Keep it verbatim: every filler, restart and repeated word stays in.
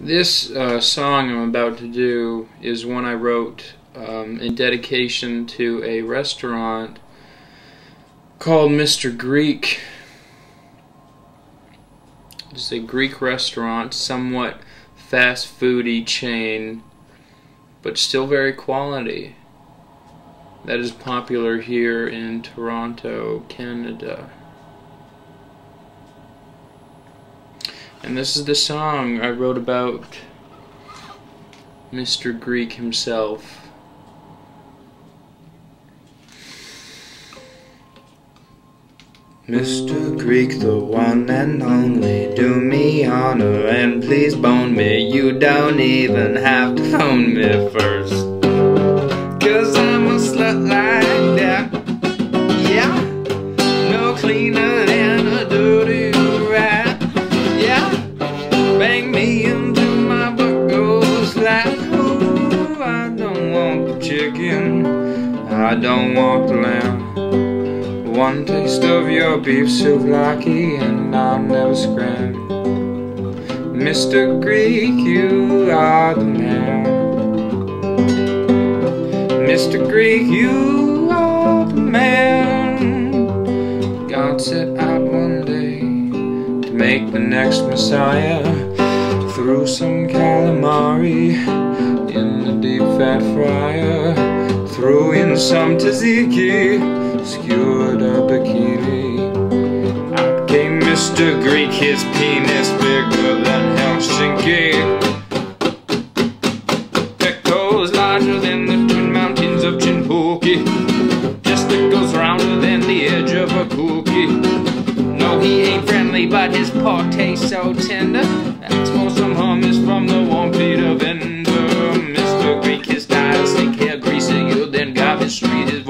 This uh, song I'm about to do is one I wrote um, in dedication to a restaurant called Mister Greek. It's a Greek restaurant, somewhat fast foody chain, but still very quality, that is popular here in Toronto, Canada. And this is the song I wrote about Mister Greek himself. Mister Greek, the one and only, do me honor and please bone me. You don't even have to phone me first, 'cause I'm a slut like that. Yeah, no cleaner than a dirty rat. Yeah, bang me into my buckles like, oh, I don't want the chicken, I don't want the lamb. One taste of your beef souvlaki and I'll never scram. Mister Greek, you are the man. Mister Greek, you are the man. God set out one day to make the next Messiah. Threw some calamari in the deep fat fryer. Threw in some tzatziki, skewered a bikini. Out came Mister Greek, his penis bigger than Helsinki. Echoes larger than the twin mountains of Chinpooki. Testicles rounder than the edge of a cookie. No, he ain't friendly, but his pork tastes so tender. Ask for some hummus from the warm Peter vendor. Mister Greek, his style, thick hair greasy, you'll then garbage street his